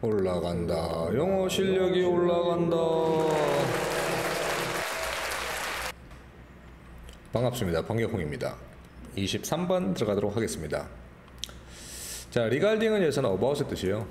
올라간다. 영어 실력이 올라간다. 반갑습니다. 방개홍입니다. 23번 들어가도록 하겠습니다. 자, regarding은 여기서는 about의 뜻이에요.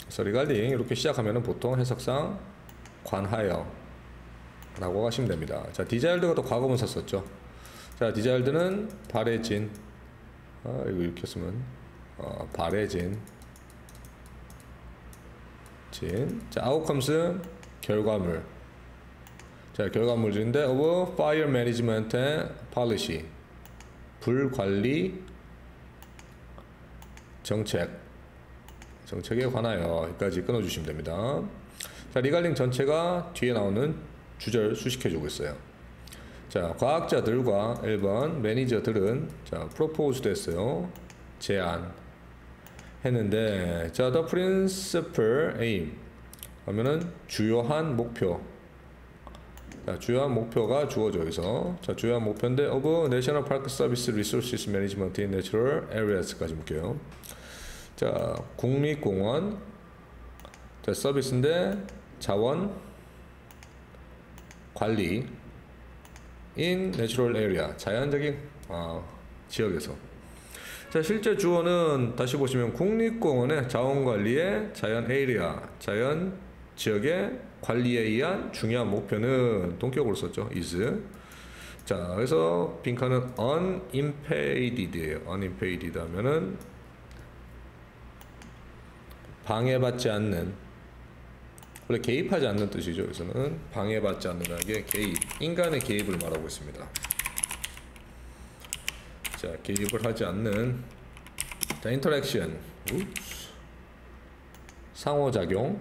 그래서 regarding 이렇게 시작하면 보통 해석상 관하여 라고 하시면 됩니다. 자, desired가 또 과거분사 썼죠. 자, desired는 바래진, 이거 이렇게 쓰면 바래진 진. 자, outcomes는 결과물. 자, 결과물인데 of fire management policy, 불관리 정책에 관하여, 여기까지 끊어주시면 됩니다. 자, 리갈링 전체가 뒤에 나오는 주절 수식해주고 있어요. 자, 과학자들과 1번 매니저들은, 자, 프로포즈 됐어요. 제안 했는데, 자, the principal aim 하면은 주요한 목표. 자, 주요한 목표가 주어져 여기서. 자, 주요한 목표인데 of national park service resources management in natural areas까지 묶여요. 자, 국립공원, 자, 서비스인데 자원 관리 in natural area, 자연적인 지역에서. 자, 실제 주어는 다시 보시면 국립공원의 자원관리의 자연 에리아, 자연 지역의 관리에 의한 중요한 목표는 동격으로 썼죠. is. 자, 그래서 빈칸은 unimpeded예요. unimpeded 하면은 방해받지 않는, 원래 개입하지 않는 뜻이죠. 여기서는 방해받지 않는다는 게 개입, 인간의 개입을 말하고 있습니다. 자, 개입을 하지 않는, 자, interaction, 상호작용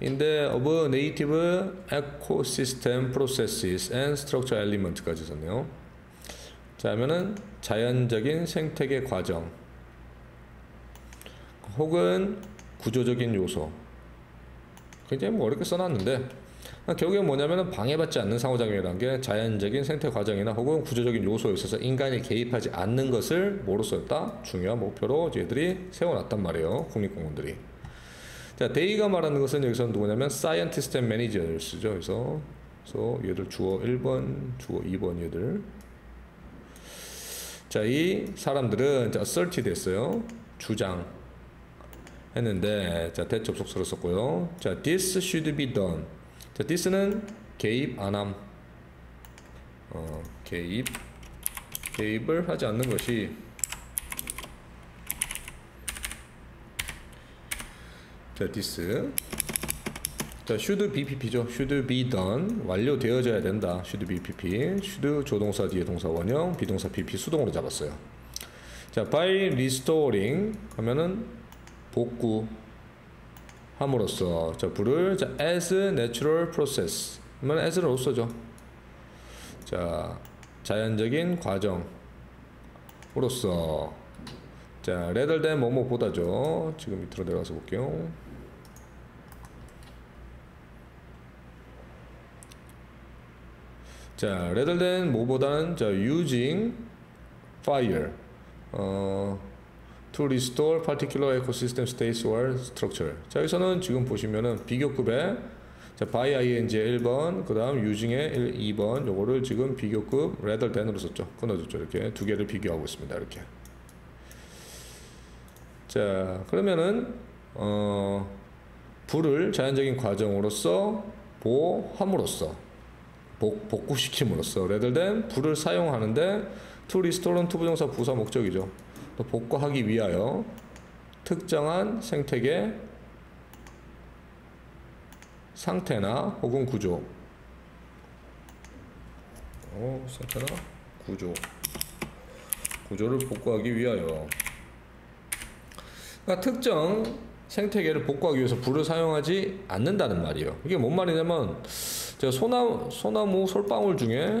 인데 of native ecosystem processes and structure element까지 썼네요. 자, 하면은 자연적인 생태계 과정 혹은 구조적인 요소. 굉장히 뭐 어렵게 써놨는데 결국에 뭐냐면은 방해받지 않는 상호작용이라는 게 자연적인 생태 과정이나 혹은 구조적인 요소에 있어서 인간이 개입하지 않는 것을 뭐로 썼다? 중요한 목표로 얘들이 세워놨단 말이에요. 국립공원들이. 자, 데이가 말하는 것은 여기서는 누구냐면 사이언티스트 앤 매니저를 쓰죠. 그래서 얘들 주어 1번, 주어 2번 얘들. 자, 이 사람들은, 자, asserted 했어요. 주장 했는데, 자, 대접속사를 썼고요. 자, this should be done. 자, this는 개입 안함, 개입을 하지 않는 것이. 자, this. 자, should BPP죠. should be done. 완료되어져야 된다. should BPP. should 조동사 뒤에 동사 원형, 비동사 PP 수동으로 잡았어요. 자, by restoring 하면은 복구함으로써, 자, 불을, 자, as natural process 하면 as로써죠. 자, 자연적인 과정으로서. 자, rather than 뭐뭐보다죠. 지금 밑으로 내려가서 볼게요. 자, rather than 뭐보다는, 자, using fire to restore particular ecosystem states or structure. 자, 여기서는 지금 보시면은 비교급에, 자, by ing의 1번, 그 다음 using의 2번, 요거를 지금 비교급 rather than으로 썼죠. 끊어줬죠. 이렇게 두 개를 비교하고 있습니다. 이렇게. 자, 그러면은 불을 자연적인 과정으로서 보호함으로써, 복구시킴으로써, rather than 불을 사용하는데 to restore는 투부정사 부사 목적이죠. 또 복구하기 위하여 특정한 생태계 상태나 혹은 구조, 상태나 구조를 복구하기 위하여. 그러니까 특정 생태계를 복구하기 위해서 불을 사용하지 않는다는 말이에요. 이게 뭔 말이냐면, 제가 소나무 솔방울 중에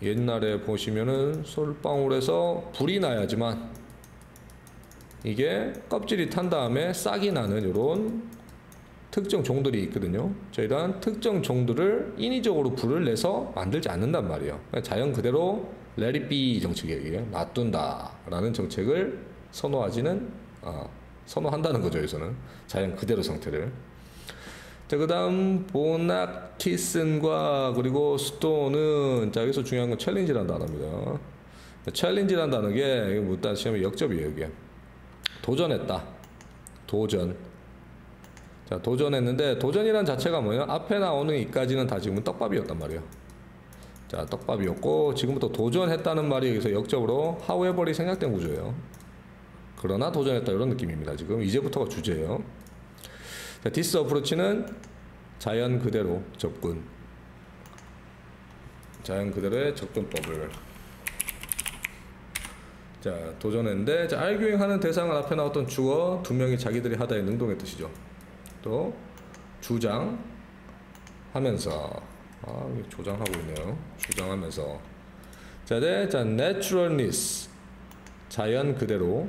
옛날에 보시면은 솔방울에서 불이 나야지만 이게 껍질이 탄 다음에 싹이 나는 이런 특정 종들이 있거든요. 저희란 특정 종들을 인위적으로 불을 내서 만들지 않는단 말이에요. 그러니까 자연 그대로 let it be 정책이에요. 놔둔다라는 정책을 선호하지는 선호한다는 거죠. 여기서는 자연 그대로 상태를. 자, 그 다음 보나키슨과 그리고 수도는, 자, 여기서 중요한 건 챌린지라는 단어입니다. 챌린지라는 단어게 이게 묻다 시험의 역접이에요. 이게 도전했다. 도전. 자, 도전했는데 도전이란 자체가 뭐냐, 앞에 나오는 이까지는 다 지금은 떡밥이었단 말이에요. 자, 떡밥이었고 지금부터 도전했다는 말이 여기서 역접으로 however이 생략된 구조예요. 그러나 도전했다, 이런 느낌입니다. 지금 이제부터가 주제예요. 자, 디스 어프로치는 자연 그대로 접근, 자연 그대로의 접근법을. 자, 도전했는데, 자, arguing하는 대상은 앞에 나왔던 주어, 두 명이 자기들이 하다의 능동의 뜻이죠. 또 주장하면서, 조장하고 있네요. 주장하면서. 자, 네, 자, naturalness, 자연 그대로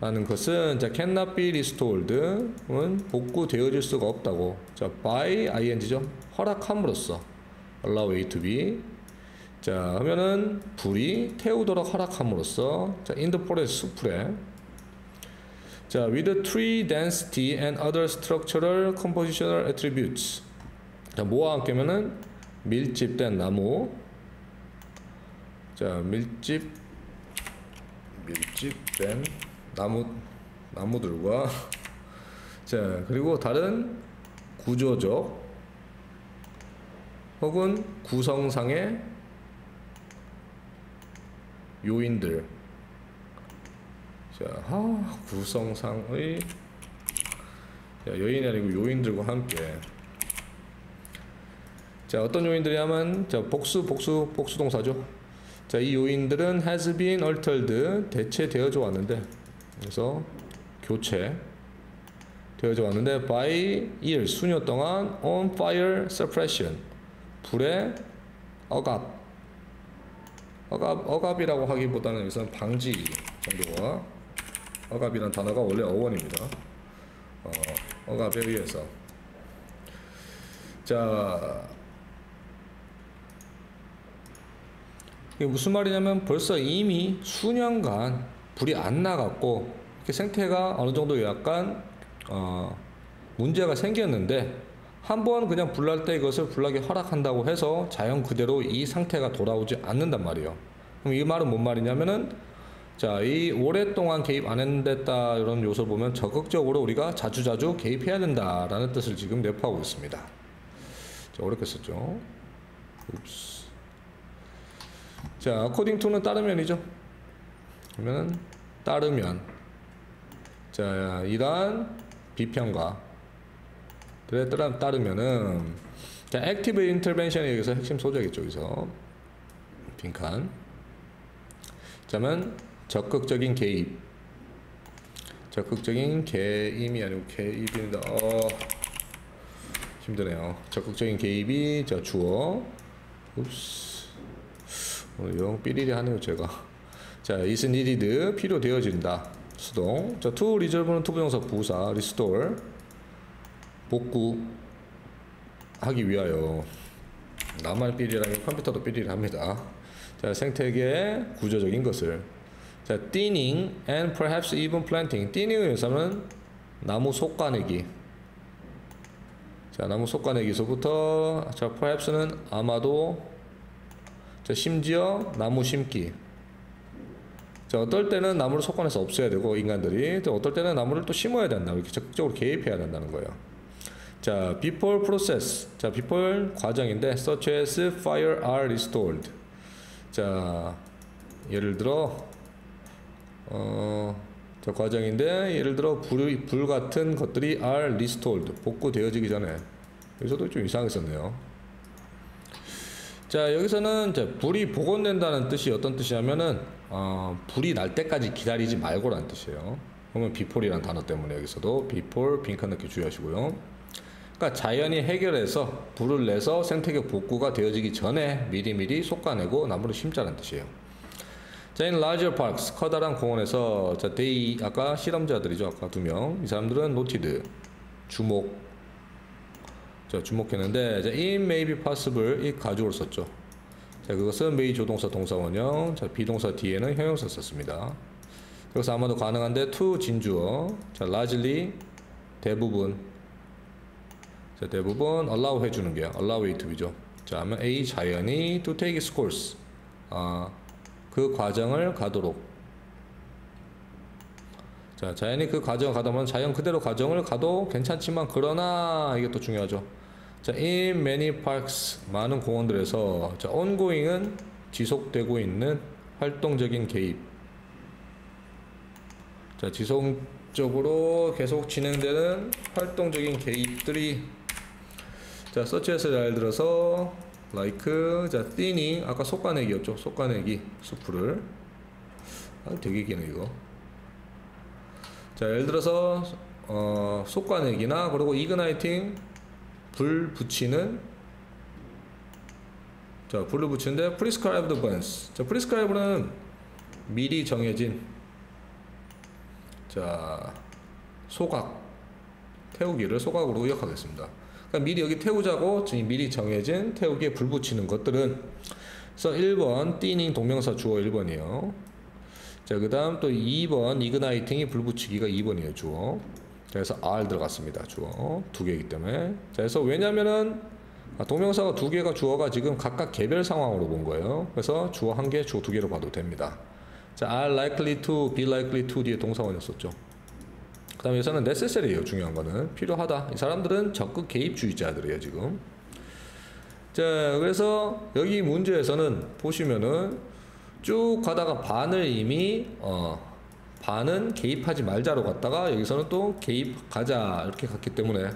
라는 것은, 자, cannot be restored, 은 복구되어질 수가 없다고. 자, by ing죠. 허락함으로써, allow it to be. 자, 하면은 불이 태우도록 허락함으로써, 자, in the forest, 숲에. 자, with tree density and other structural compositional attributes. 자, 뭐와 함께면은 밀집된 나무. 자, 밀집된 나무들과 자, 그리고 다른 구조적 혹은 구성상의 요인들. 자, 구성상의, 자, 요인이 아니고 요인들과 함께. 자, 어떤 요인들이냐면, 자, 복수 동사죠. 자, 이 요인들은 has been altered, 대체되어져 왔는데, 그래서 교체 되어져 왔는데 by year, 수년 동안 on fire suppression, 불의 억압이라고 하기보다는 여기서는 방지 정도가, 억압이란 단어가 원래 어원입니다. 억압에 의해서. 자, 이게 무슨 말이냐면 벌써 이미 수년간 불이 안 나갔고 이렇게 생태가 어느 정도 약간 문제가 생겼는데, 한번 그냥 불날 때 이것을 불나게 허락한다고 해서 자연 그대로 이 상태가 돌아오지 않는단 말이에요. 그럼 이 말은 뭔 말이냐면은, 자, 이 오랫동안 개입 안 했는데다 이런 요소 보면 적극적으로 우리가 자주자주 개입해야 된다라는 뜻을 지금 내포하고 있습니다. 자, 어렵게 썼죠. 자, according to는 따르면이죠. 그러면은 따르면, 자, 이러한 비평가들에 따르면은, 자, active intervention이 여기서 핵심 소재겠죠. 여기서 빈칸. 자면 적극적인 개입, 적극적인 개입이 아니고 개입입니다. 힘드네요. 적극적인 개입이, 자, 주어. 오늘 영 삐리리 하네요, 제가. 자, is needed, 필요되어진다, 수동. 자, to resolve는 투부정사 부사, restore, 복구하기 위하여. 나만 삐리라면 컴퓨터도 삐리를 합니다. 자, 생태계의 구조적인 것을. 자, thinning and perhaps even planting. thinning을 연사하면 나무 솎아내기. 자, 나무 솎아내기서부터, 자, perhaps는 아마도, 자, 심지어 나무 심기. 자, 어떨 때는 나무를 속건해서 없애야 되고, 인간들이 또 어떨 때는 나무를 또 심어야 된다, 이렇게 적극적으로 개입해야 된다는 거예요. 자, before process, 자, before 과정인데 such as fire are restored. 자, 예를 들어 자, 과정인데 예를 들어 불 같은 것들이 are restored, 복구되어지기 전에. 여기서도 좀 이상하게 썼네요. 자, 여기서는, 자, 불이 복원된다는 뜻이 어떤 뜻이냐면은, 불이 날 때까지 기다리지 말고라는 뜻이에요. 그러면 비폴이라는 단어 때문에 여기서도 비폴 빈칸 넣기 주의하시고요. 그러니까 자연이 해결해서 불을 내서 생태계 복구가 되어지기 전에 미리미리 솎아내고 나무를 심자라는 뜻이에요. 자, in larger parks, 커다란 공원에서, 자, 데이, 아까 실험자들이죠. 아까 두 명. 이 사람들은 노티드, 주목. 자, 주목했는데, 자, it may be possible, 이 가죽으로 썼죠. 자, 그것은 may 조동사 동사원형, 자, 비동사 뒤에는 형용사 썼습니다. 여기서 아마도 가능한데 to 진주어. 자, largely 대부분. 자, 대부분 allow 해주는 게요. allow it to be죠. 자, 하면 A 자연이 to take its course. 그 과정을 가도록. 자, 자연이 그 과정을 가다면 자연 그대로 과정을 가도 괜찮지만, 그러나 이게 또 중요하죠. 자, in many parks, 많은 공원들에서, 자, ongoing은 지속되고 있는 활동적인 개입. 자, 지속적으로 계속 진행되는 활동적인 개입들이, 자, 서치에서 잘 들어서 like, 자, thinning, 아까 솎아내기였죠. 솎아내기, 수프를. 아, 되게 기네 이거. 자, 예를 들어서 솎아내기나, 그리고 이그나이팅, 불 붙이는, 자, 불을 붙이는데 prescribed burns. 자, prescribed는 미리 정해진, 자, 소각, 태우기를 소각으로 의역하겠습니다. 그러니까 미리 여기 태우자고 미리 정해진 태우기에 불 붙이는 것들은, 그래서 1번 thinning 동명사 주어 1번이에요. 자, 그 다음 또 2번 이그나이팅이 불붙이기가 2번이에요 주어. 자, 그래서 R 들어갔습니다. 주어 두 개이기 때문에. 자, 그래서 왜냐면은 동명사가 두 개가 주어가 지금 각각 개별 상황으로 본 거예요. 그래서 주어 한 개, 주어 두 개로 봐도 됩니다. 자, are likely to, be likely to 뒤에 동사원이었었죠. 그 다음에 여기서는 necessary예요. 중요한 거는 필요하다. 이 사람들은 적극 개입주의자들이에요 지금. 자, 그래서 여기 문제에서는 보시면은 쭉 가다가 반을 이미 반은 개입하지 말자로 갔다가 여기서는 또 개입하자 이렇게 갔기 때문에,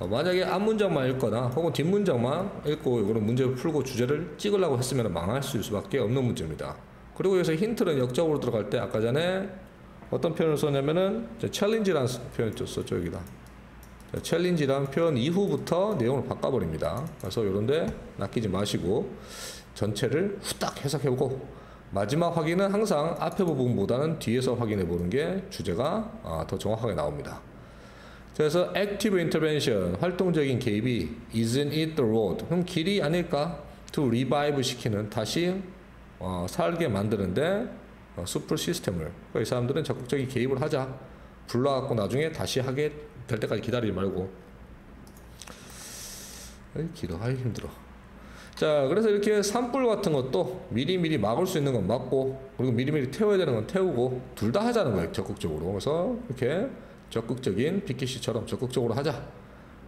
만약에 앞문장만 읽거나 혹은 뒷문장만 읽고 이거는 문제 풀고 주제를 찍으려고 했으면 망할 수밖에 없는 문제입니다. 그리고 여기서 힌트는 역적으로 들어갈 때 아까 전에 어떤 표현을 썼냐면은 챌린지라는 표현 썼죠. 여기다 챌린지라는 표현 이후부터 내용을 바꿔버립니다. 그래서 이런데 낚이지 마시고 전체를 후딱 해석해보고, 마지막 확인은 항상 앞에 부분보다는 뒤에서 확인해보는 게 주제가 더 정확하게 나옵니다. 그래서 active intervention, 활동적인 개입이 isn't it the road, 그럼 길이 아닐까? to revive 시키는, 다시 살게 만드는데 숲을 시스템을, 그러니까 이 사람들은 적극적인 개입을 하자, 불러갖고 나중에 다시 하게 될 때까지 기다리지 말고. 에이, 길어. 아이, 힘들어. 자, 그래서 이렇게 산불 같은 것도 미리미리 막을 수 있는 건 막고, 그리고 미리미리 태워야 되는 건 태우고, 둘 다 하자는 거예요 적극적으로. 그래서 이렇게 적극적인 피키씨처럼 적극적으로 하자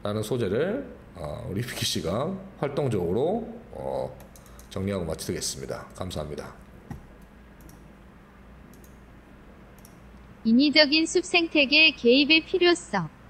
라는 소재를 우리 피키씨가 활동적으로 정리하고 마치겠습니다. 감사합니다. 인위적인 숲 생태계 개입의 필요성.